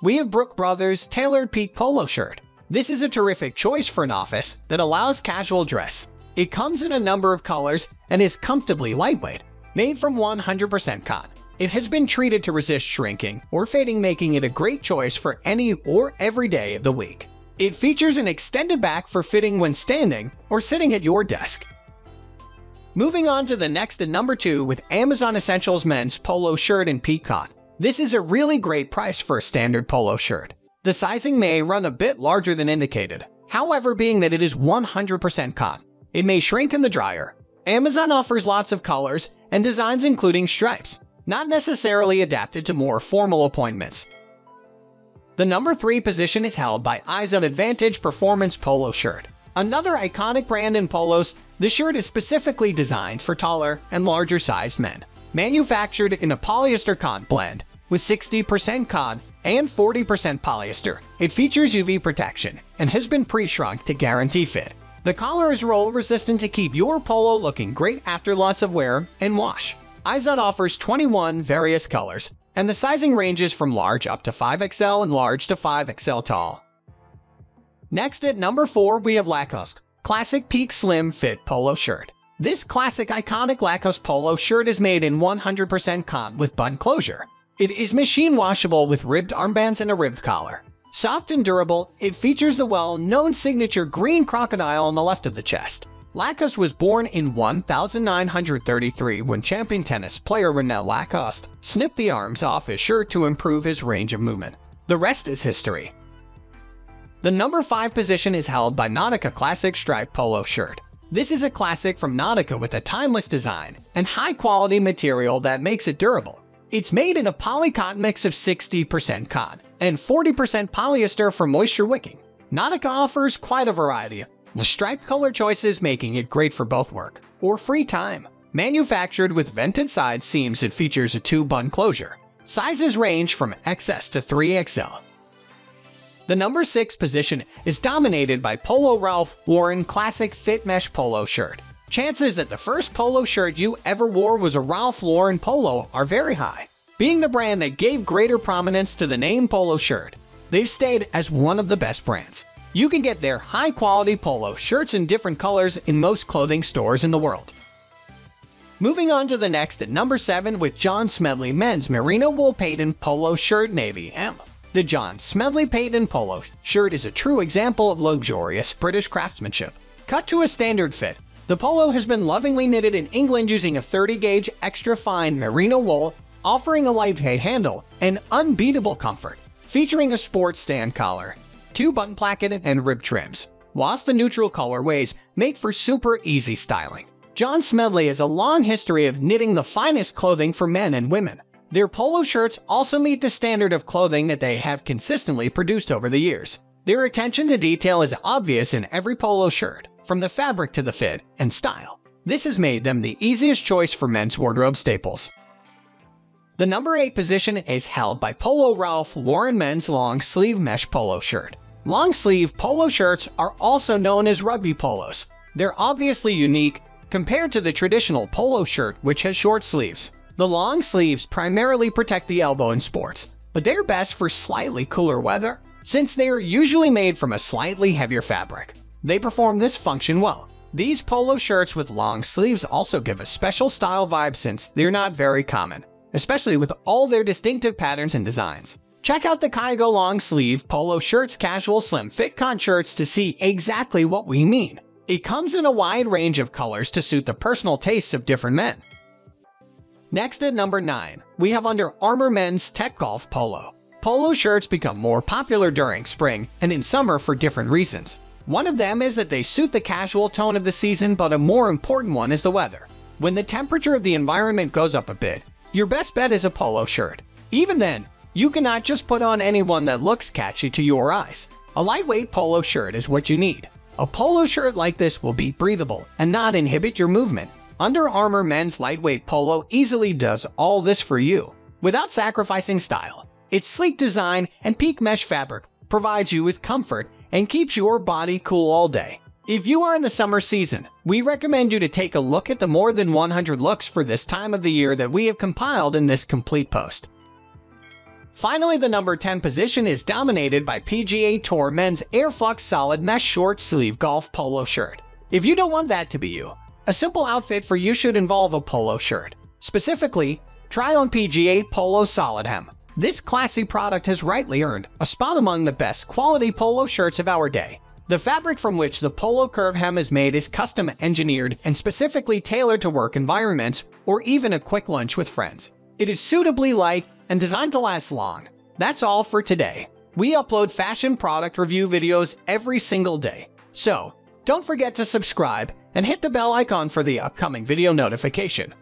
we have Brooks Brothers Tailored Peak Polo Shirt. This is a terrific choice for an office that allows casual dress. It comes in a number of colors and is comfortably lightweight, made from 100% cotton. It has been treated to resist shrinking or fading, making it a great choice for any or every day of the week. It features an extended back for fitting when standing or sitting at your desk. Moving on to the next at number 2 with Amazon Essentials Men's Polo Shirt in Peak Cotton. This is a really great price for a standard polo shirt. The sizing may run a bit larger than indicated. However, being that it is 100% cotton, it may shrink in the dryer. Amazon offers lots of colors and designs, including stripes, not necessarily adapted to more formal appointments. The number 3 position is held by Izod Advantage Performance Polo Shirt. Another iconic brand in polos, this shirt is specifically designed for taller and larger sized men. Manufactured in a polyester cotton blend with 60% cotton and 40% polyester. It features UV protection and has been pre-shrunk to guarantee fit. The collar is roll resistant to keep your polo looking great after lots of wear and wash. Izod offers 21 various colors, and the sizing ranges from large up to 5XL and large to 5XL tall. Next at number 4, we have Lacoste Classic Peak Slim Fit Polo Shirt. This classic iconic Lacoste polo shirt is made in 100% cotton with button closure. It is machine washable with ribbed armbands and a ribbed collar. Soft and durable, it features the well-known signature green crocodile on the left of the chest. Lacoste was born in 1933 when champion tennis player René Lacoste snipped the arms off his shirt to improve his range of movement. The rest is history. The number 5 position is held by Nautica Classic Striped Polo Shirt. This is a classic from Nautica with a timeless design and high-quality material that makes it durable. It's made in a poly-cotton mix of 60% cotton and 40% polyester for moisture wicking. Nautica offers quite a variety of striped color choices, making it great for both work or free time. Manufactured with vented side seams, it features a 2-button closure. Sizes range from XS to 3XL. The number 6 position is dominated by Polo Ralph Lauren Classic Fit Mesh Polo Shirt. Chances that the first polo shirt you ever wore was a Ralph Lauren polo are very high. Being the brand that gave greater prominence to the name polo shirt, they've stayed as one of the best brands. You can get their high-quality polo shirts in different colors in most clothing stores in the world. Moving on to the next at number 7 with John Smedley Men's Merino Wool Patent Polo Shirt Navy M. The John Smedley Patent Polo Shirt is a true example of luxurious British craftsmanship. Cut to a standard fit, the polo has been lovingly knitted in England using a 30-gauge extra-fine merino wool, offering a lightweight handle and unbeatable comfort. Featuring a sports stand collar, 2-button placket, and rib trims, whilst the neutral colorways make for super easy styling. John Smedley has a long history of knitting the finest clothing for men and women. Their polo shirts also meet the standard of clothing that they have consistently produced over the years. Their attention to detail is obvious in every polo shirt, from the fabric to the fit and style. This has made them the easiest choice for men's wardrobe staples. The number 8 position is held by Polo Ralph Lauren Men's Long Sleeve Mesh Polo Shirt. Long sleeve polo shirts are also known as rugby polos. They're obviously unique compared to the traditional polo shirt, which has short sleeves. The long sleeves primarily protect the elbow in sports, but they're best for slightly cooler weather, since they are usually made from a slightly heavier fabric. They perform this function well. These polo shirts with long sleeves also give a special style vibe, since they're not very common, especially with all their distinctive patterns and designs. Check out the Kuyigo long sleeve polo shirts casual slim fit con shirts to see exactly what we mean. It comes in a wide range of colors to suit the personal tastes of different men. Next at number 9, we have Under Armour Men's Tech Golf Polo. Polo shirts become more popular during spring and in summer for different reasons. One of them is that they suit the casual tone of the season, but a more important one is the weather. When the temperature of the environment goes up a bit, your best bet is a polo shirt. Even then, You cannot just put on anyone that looks catchy to your eyes. A lightweight polo shirt is what you need. A polo shirt like this will be breathable and not inhibit your movement. Under Armour Men's Lightweight Polo easily does all this for you without sacrificing style. Its sleek design and peak mesh fabric provides you with comfort and keeps your body cool all day. If you are in the summer season, we recommend you to take a look at the more than 100 looks for this time of the year that we have compiled in this complete post. Finally, the number 10 position is dominated by PGA Tour Men's Airflux Solid Mesh Short Sleeve Golf Polo Shirt. If you don't want that to be you, a simple outfit for you should involve a polo shirt. Specifically, try on PGA Polo Solid Hem. This classy product has rightly earned a spot among the best quality polo shirts of our day. The fabric from which the polo curve hem is made is custom engineered and specifically tailored to work environments or even a quick lunch with friends. It is suitably light and designed to last long. That's all for today. We upload fashion product review videos every single day, so don't forget to subscribe and hit the bell icon for the upcoming video notification.